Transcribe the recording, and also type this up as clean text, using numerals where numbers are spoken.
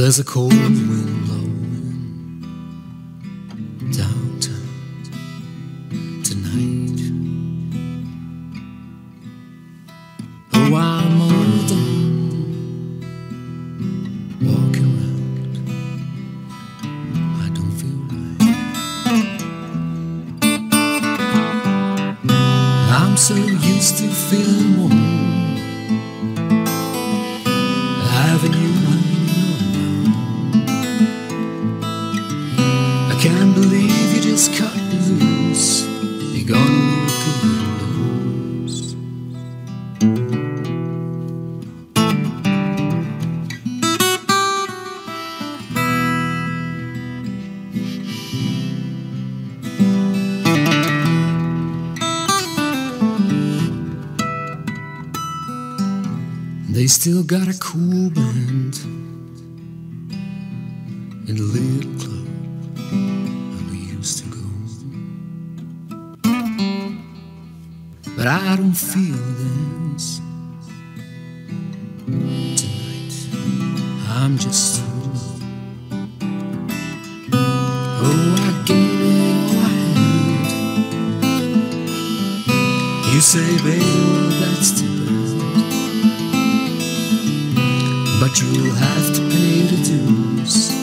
There's a cold wind blowing downtown tonight. Oh, I'm all done walking around. I don't feel right. I'm so used to feeling warm, having you. Can't believe you just cut me loose. You're gonna look a loose. They still got a cool band in the little club to go, but I don't feel this tonight. I'm just so alone. Oh, I gave it all I had. You say, baby, well, that's too bad, but you'll have to pay the dues.